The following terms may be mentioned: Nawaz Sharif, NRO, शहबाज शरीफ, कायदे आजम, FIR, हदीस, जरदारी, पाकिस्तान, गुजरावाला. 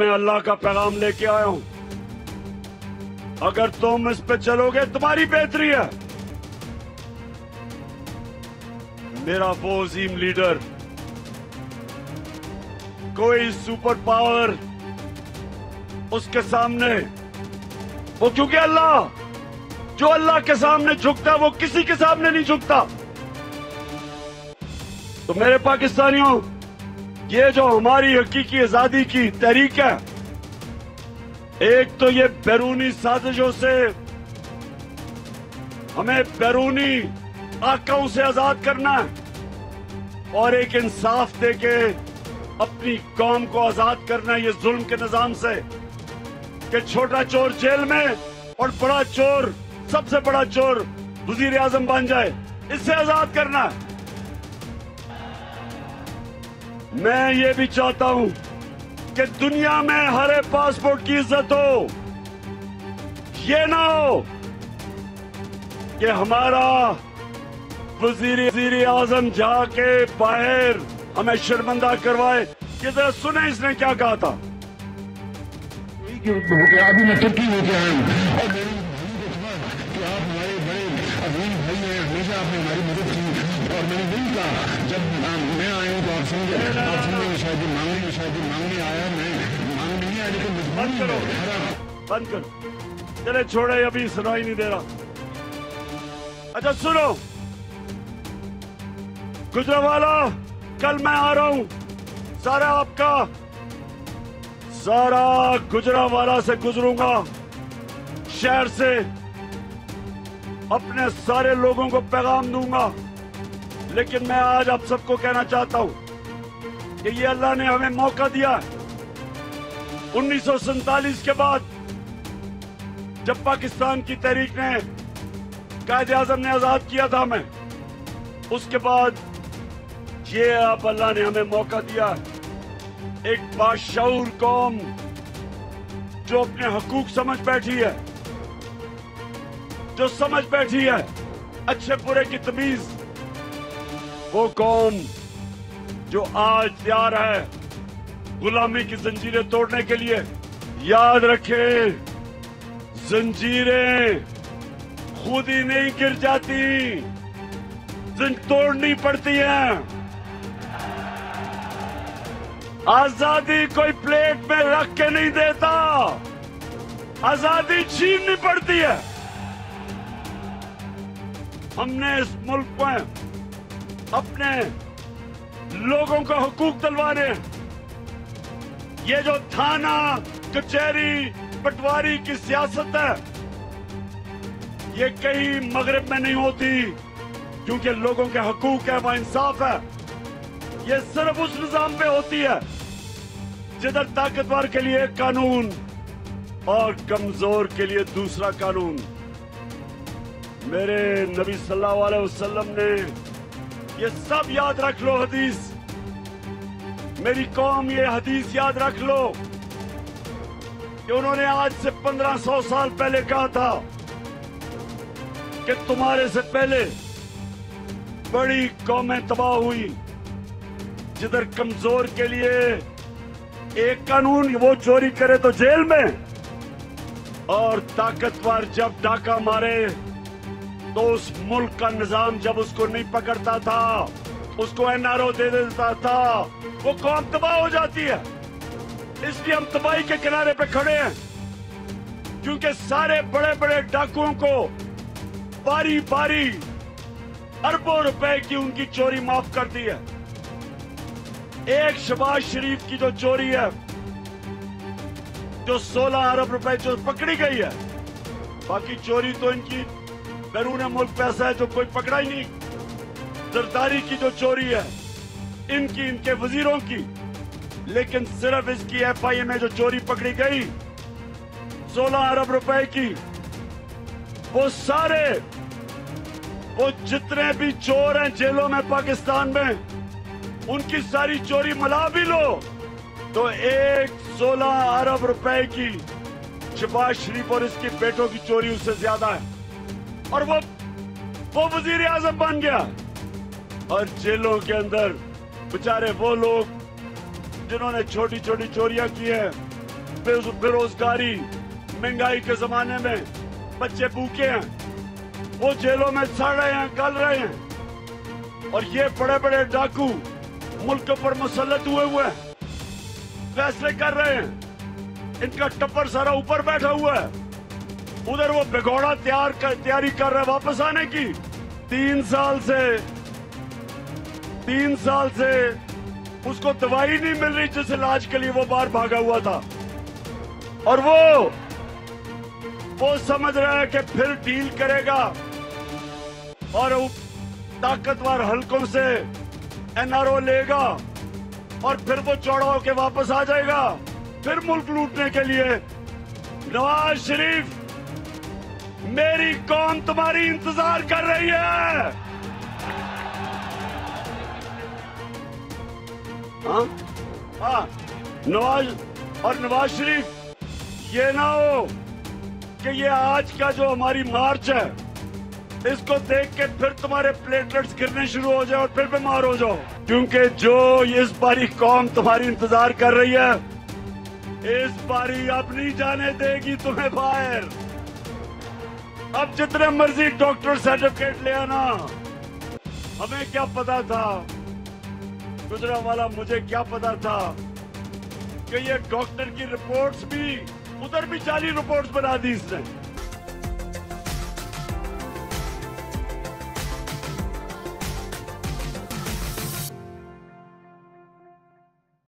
मैं अल्लाह का पैगाम लेके आया हूँ, अगर तुम इस पे चलोगे तुम्हारी बेहतरी है। मेरा वो अजीम लीडर कोई सुपर पावर उसके सामने वो, क्योंकि अल्लाह जो अल्लाह के सामने झुकता वो किसी के सामने नहीं झुकता। तो मेरे पाकिस्तानियों, ये जो हमारी हकीकी आजादी की तहरीक है, एक तो ये बैरूनी साजिशों से, हमें बैरूनी आकाओं से आजाद करना है और एक इंसाफ देके अपनी कौम को आजाद करना है ये जुल्म के निजाम से, कि छोटा चोर जेल में और बड़ा चोर, सबसे बड़ा चोर वजीर आजम बन जाए, इससे आजाद करना। मैं ये भी चाहता हूं कि दुनिया में हरे पासपोर्ट की इज्जत हो, ये ना हो कि हमारा वजीर आजम जाके बाहर हमें शर्मिंदा करवाए। ये जरा सुने इसने क्या कहा था। अभी मैं तुर्की होके आया हूँ, आप हमारे बड़े अजीम भाई हैं, हमेशा आपने हमारी मदद की और मैंने नहीं कहा। जब मैं आया तो आप मांगने आया, मैं मांगने नहीं आया, लेकिन बंद करो, बंद करो, चले छोड़े, अभी सुनाई नहीं दे रहा। अच्छा सुनो गुजरावाला, कल मैं आ रहा हूँ, सारा आपका सारा गुजरावाला से गुजरूंगा, शहर से अपने सारे लोगों को पैगाम दूंगा। लेकिन मैं आज आप सबको कहना चाहता हूं कि ये अल्लाह ने हमें मौका दिया। 1947 के बाद जब पाकिस्तान की तहरीक ने, कायदे आजम ने आजाद किया था हमें, उसके बाद ये आप अल्लाह ने हमें मौका दिया, एक बाशऊर कौम जो अपने हकूक समझ बैठी है, जो समझ बैठी है अच्छे बुरे की तमीज, वो कौम जो आज तैयार है गुलामी की जंजीरें तोड़ने के लिए। याद रखें, जंजीरें खुद ही नहीं गिर जाती, तोड़नी पड़ती हैं। आजादी कोई प्लेट में रख के नहीं देता, आजादी छीननी पड़ती है। हमने इस मुल्क में अपने लोगों का हकूक दिलवाने, ये जो थाना कचहरी पटवारी की सियासत है, ये कहीं मगरिब में नहीं होती, क्योंकि लोगों के हकूक है, वह इंसाफ है, ये सिर्फ उस निजाम पे होती है जिधर ताकतवर के लिए कानून और कमजोर के लिए दूसरा कानून। मेरे नबी सल्लल्लाहु अलैहि वसल्लम ने, ये सब याद रख लो हदीस, मेरी कौम ये हदीस याद रख लो कि उन्होंने आज से 1500 साल पहले कहा था कि तुम्हारे से पहले बड़ी कौमें तबाह हुई जिधर कमजोर के लिए एक कानून, वो चोरी करे तो जेल में, और ताकतवर जब डाका मारे तो उस मुल्क का निजाम जब उसको नहीं पकड़ता था, उसको एनआरओ दे देता था, वो कौम तबाह हो जाती है। इसलिए हम तबाही के किनारे पे खड़े हैं, क्योंकि सारे बड़े बड़े डाकुओं को बारी बारी अरबों रुपए की उनकी चोरी माफ कर दी है। एक शहबाज शरीफ की जो चोरी है, जो 16 अरब रुपए जो पकड़ी गई है, बाकी चोरी तो इनकी बैरून मुल्क पैसा है जो कोई पकड़ा ही नहीं। जरदारी की जो चोरी है, इनकी, इनके वजीरों की, लेकिन सिर्फ इसकी FIR में जो चोरी पकड़ी गई 16 अरब रुपए की, वो सारे, वो जितने भी चोर हैं जेलों में पाकिस्तान में, उनकी सारी चोरी मिला भी लो तो एक 16 अरब रुपए की शहबाज शरीफ और इसके बेटों की चोरी उससे ज्यादा है। और वो वजीर आजम बन गया, और जेलों के अंदर बेचारे वो लोग जिन्होंने छोटी छोटी चोरियां की है, बेरोजगारी, महंगाई के जमाने में बच्चे भूखे हैं, वो जेलों में सड़ रहे हैं, गल रहे हैं, और ये बड़े बड़े डाकू मुल्क पर मुसल्लत हुए हुए फैसले कर रहे हैं। इनका टप्पर सारा ऊपर बैठा हुआ है, उधर वो भगोड़ा तैयारी कर रहे हैं वापस आने की। 3 साल से उसको दवाई नहीं मिल रही जिस इलाज के लिए वो बाहर भागा हुआ था, और वो समझ रहा है कि फिर डील करेगा और ताकतवर हलकों से एनआरओ लेगा और फिर वो चौड़ा होके वापस आ जाएगा फिर मुल्क लूटने के लिए। नवाज शरीफ, मेरी कौम तुम्हारी इंतजार कर रही है। हाँ, नवाज शरीफ, ये ना हो कि ये आज का जो हमारी मार्च है इसको देख के फिर तुम्हारे प्लेटलेट्स गिरने शुरू हो जाए और फिर बीमार हो जाओ, क्योंकि जो इस बारी कौम तुम्हारी इंतजार कर रही है, इस बारी अब नहीं जाने देगी तुम्हें बाहर। अब जितने मर्जी डॉक्टर सर्टिफिकेट ले आना, हमें क्या पता था, गुजरा वाला मुझे क्या पता था कि ये डॉक्टर की रिपोर्ट्स भी, उधर भी जाली रिपोर्ट्स बना दी इसने।